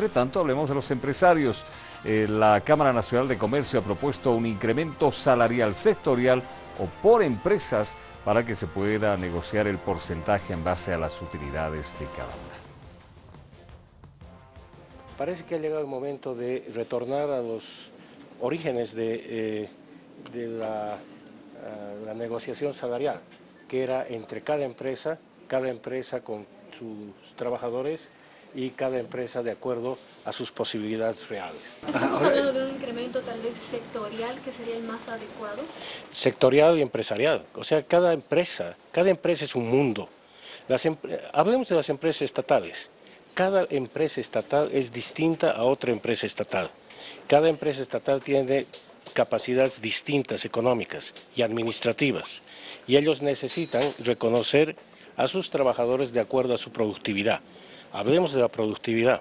Entre tanto, hablemos de los empresarios. La Cámara Nacional de Comercio ha propuesto un incremento salarial sectorial o por empresas para que se pueda negociar el porcentaje en base a las utilidades de cada una. Parece que ha llegado el momento de retornar a los orígenes de la negociación salarial, que era entre cada empresa con sus trabajadores y cada empresa de acuerdo a sus posibilidades reales. ¿Estamos hablando de un incremento tal vez sectorial que sería el más adecuado? Sectorial y empresarial, o sea, cada empresa es un mundo. Hablemos de las empresas estatales. Cada empresa estatal es distinta a otra empresa estatal. Cada empresa estatal tiene capacidades distintas económicas y administrativas, y ellos necesitan reconocer a sus trabajadores de acuerdo a su productividad. Hablemos de la productividad.